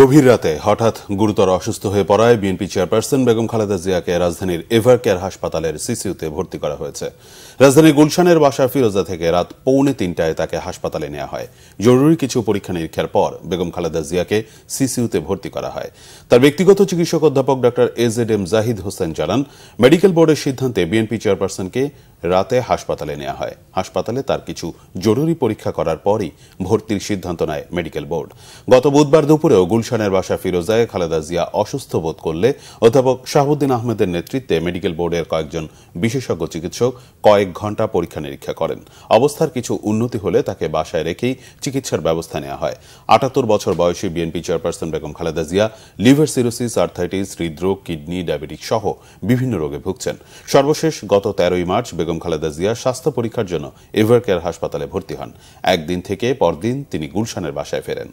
গভীর রাতে হঠাৎ গুরুতর অসুস্থ হয়ে পড়ায় বিএনপি চেয়ারপারসন বেগম খালেদা জিয়াকে রাজধানীর এভারকেয়ার হাসপাতালের সিসিইউতে ভর্তি করা হয়েছে। রাজধানীর গুলশানের বাসা ফিরোজা থেকে রাত ৩:৩০টায় তাকে হাসপাতালে নেওয়া হয়। জরুরি কিছু পরীক্ষা নিরীক্ষার পর বেগম খালেদা জিয়াকে সিসিইউতে ভর্তি করা হয়। তার ব্যক্তিগত চিকিৎসক অধ্যাপক ডক্টর এম জাহিদ হোসেন জানান, মেডিকেল বোর্ডের সিদ্ধান্তে বিএনপি চেয়ারপারসনকে রাতে হাসপাতালে নেওয়া হয়। হাসপাতালে তার কিছু জরুরি পরীক্ষা করার পরই ভর্তির সিদ্ধান্ত নেয় মেডিকেল বোর্ড। গত বুধবার দুপুরেও গুলশানের বাসা ফিরোজায় খালেদা জিয়া অসুস্থ বোধ করলে অধ্যাপক শাহাবুদ্দিন আহমেদের নেতৃত্বে মেডিকেল বোর্ডের কয়েকজন বিশেষজ্ঞ চিকিৎসক কয়েক ঘণ্টা পরীক্ষা নিরীক্ষা করেন। অবস্থার কিছু উন্নতি হলে তাকে বাসায় রেখেই চিকিৎসার ব্যবস্থা নেওয়া হয়। ৭৮ বছর বয়সী BNP chairperson Begum Khaleda Zia liver cirrhosis, arthritis, হৃদরোগ, কিডনি, ডায়াবেটিক সহ বিভিন্ন রোগে ভুগছেন। সর্বশেষ গত ১৩ই মার্চ বেগম খালেদা জিয়া স্বাস্থ্য পরীক্ষার জন্য এভারকেয়ার হাসপাতালে ভর্তি হন। একদিন থেকে পরদিন তিনি গুলশানের বাসায় ফেরেন।